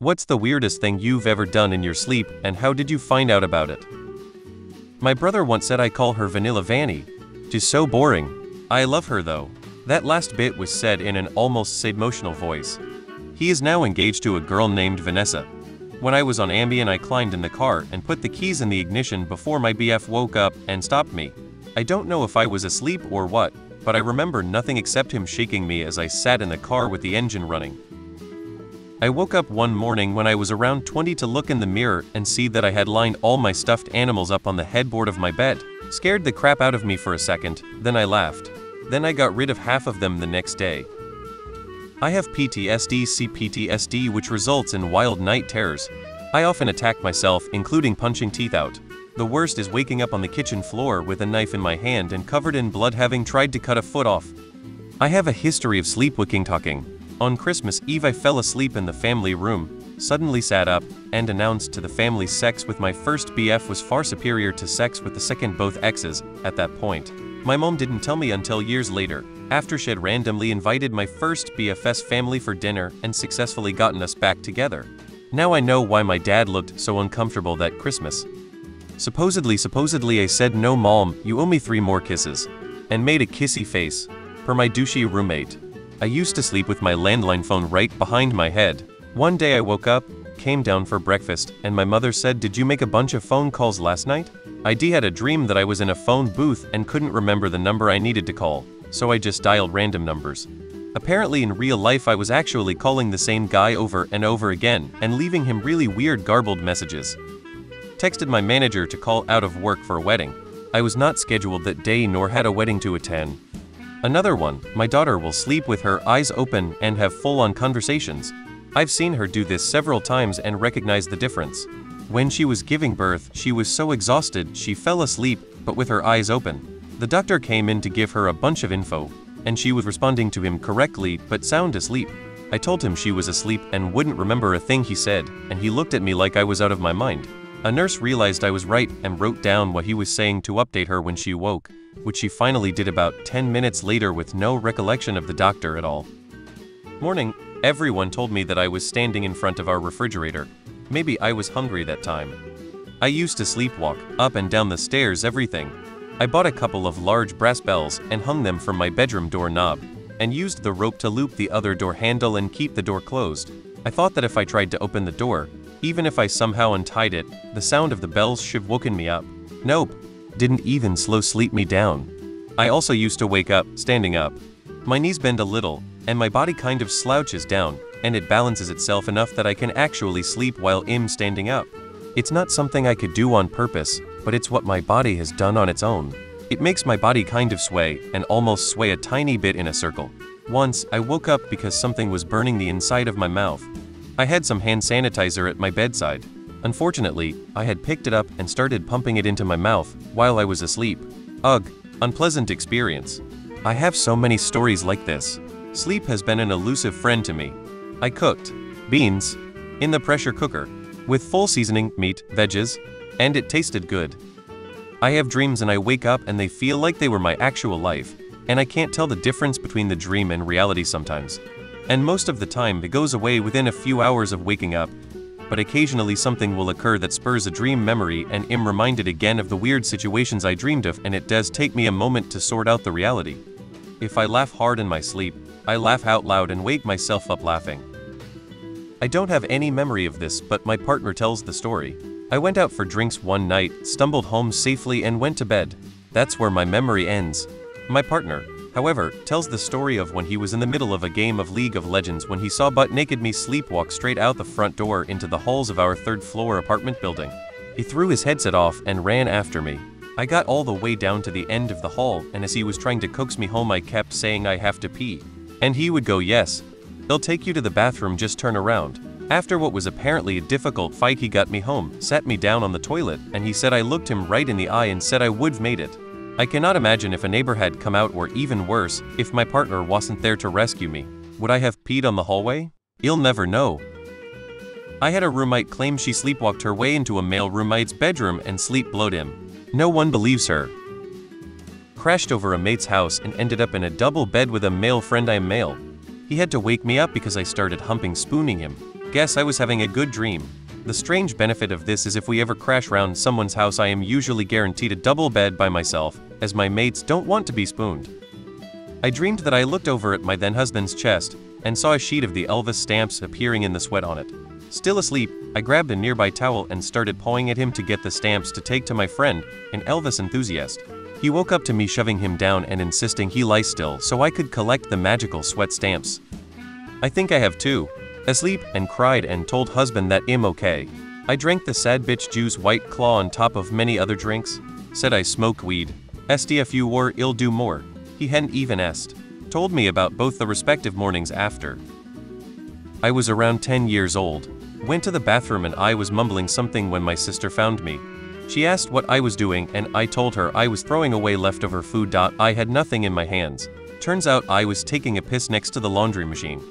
What's the weirdest thing you've ever done in your sleep, and how did you find out about it? My brother once said I call her Vanilla Vanny. She's so boring. I love her though. That last bit was said in an almost emotional voice. He is now engaged to a girl named Vanessa. When I was on Ambien I climbed in the car and put the keys in the ignition before my BF woke up and stopped me. I don't know if I was asleep or what, but I remember nothing except him shaking me as I sat in the car with the engine running. I woke up one morning when I was around 20 to look in the mirror and see that I had lined all my stuffed animals up on the headboard of my bed. Scared the crap out of me for a second, then I laughed. Then I got rid of half of them the next day. I have CPTSD, which results in wild night terrors. I often attack myself, including punching teeth out. The worst is waking up on the kitchen floor with a knife in my hand and covered in blood, having tried to cut a foot off. I have a history of sleepwalking. On Christmas Eve I fell asleep in the family room, suddenly sat up, and announced to the family sex with my first BF was far superior to sex with the second, both exes, at that point. My mom didn't tell me until years later, after she had randomly invited my first BF's family for dinner and successfully gotten us back together. Now I know why my dad looked so uncomfortable that Christmas. Supposedly I said, "No mom, you owe me 3 more kisses," and made a kissy face. Per my douchey roommate. I used to sleep with my landline phone right behind my head. One day I woke up, came down for breakfast, and my mother said, "Did you make a bunch of phone calls last night?" I had a dream that I was in a phone booth and couldn't remember the number I needed to call, so I just dialed random numbers. Apparently in real life I was actually calling the same guy over and over again and leaving him really weird garbled messages. Texted my manager to call out of work for a wedding. I was not scheduled that day nor had a wedding to attend. Another one, my daughter will sleep with her eyes open and have full-on conversations. I've seen her do this several times and recognize the difference. When she was giving birth, she was so exhausted she fell asleep, but with her eyes open. The doctor came in to give her a bunch of info, and she was responding to him correctly but sound asleep. I told him she was asleep and wouldn't remember a thing he said, and he looked at me like I was out of my mind. A nurse realized I was right and wrote down what he was saying to update her when she woke, which she finally did about 10 minutes later with no recollection of the doctor at all. Morning, everyone told me that I was standing in front of our refrigerator. Maybe I was hungry that time. I used to sleepwalk, up and down the stairs, everything. I bought a couple of large brass bells and hung them from my bedroom door knob, and used the rope to loop the other door handle and keep the door closed. I thought that if I tried to open the door, even if I somehow untied it, the sound of the bells should woken me up. Nope. Didn't even slow sleep me down. I also used to wake up, standing up. My knees bend a little, and my body kind of slouches down, and it balances itself enough that I can actually sleep while I'm standing up. It's not something I could do on purpose, but it's what my body has done on its own. It makes my body kind of sway, and almost sway a tiny bit in a circle. Once, I woke up because something was burning the inside of my mouth. I had some hand sanitizer at my bedside. Unfortunately, I had picked it up and started pumping it into my mouth while I was asleep. Ugh, unpleasant experience. I have so many stories like this. Sleep has been an elusive friend to me. I cooked beans in the pressure cooker with full seasoning, meat, veggies, and it tasted good. I have dreams and I wake up and they feel like they were my actual life, and I can't tell the difference between the dream and reality sometimes. And most of the time it goes away within a few hours of waking up, but occasionally something will occur that spurs a dream memory and I'm reminded again of the weird situations I dreamed of, and it does take me a moment to sort out the reality. If I laugh hard in my sleep, I laugh out loud and wake myself up laughing. I don't have any memory of this, but my partner tells the story. I went out for drinks one night, stumbled home safely and went to bed. That's where my memory ends. My partner, however, tells the story of when he was in the middle of a game of League of Legends when he saw butt-naked me sleepwalk straight out the front door into the halls of our 3rd-floor apartment building. He threw his headset off and ran after me. I got all the way down to the end of the hall, and as he was trying to coax me home I kept saying I have to pee. And he would go, "Yes, they'll take you to the bathroom, just turn around." After what was apparently a difficult fight he got me home, sat me down on the toilet, and he said I looked him right in the eye and said I would've made it. I cannot imagine if a neighbor had come out, or even worse, if my partner wasn't there to rescue me. Would I have peed on the hallway? You'll never know. I had a roommate claim she sleepwalked her way into a male roommate's bedroom and sleep blowed him. No one believes her. Crashed over a mate's house and ended up in a double bed with a male friend. I'm male. He had to wake me up because I started humping, spooning him. Guess I was having a good dream. The strange benefit of this is if we ever crash round someone's house, I am usually guaranteed a double bed by myself, as my mates don't want to be spooned. I dreamed that I looked over at my then husband's chest, and saw a sheet of the Elvis stamps appearing in the sweat on it. Still asleep, I grabbed a nearby towel and started pawing at him to get the stamps to take to my friend, an Elvis enthusiast. He woke up to me shoving him down and insisting he lie still so I could collect the magical sweat stamps. I think I have two. Asleep, and cried and told husband that I'm okay. I drank the sad bitch juice White Claw on top of many other drinks. Said I smoke weed. STFU war ill do more. He hadn't even asked. Told me about both the respective mornings after. I was around 10 years old. Went to the bathroom and I was mumbling something when my sister found me. She asked what I was doing and I told her I was throwing away leftover food. I had nothing in my hands. Turns out I was taking a piss next to the laundry machine.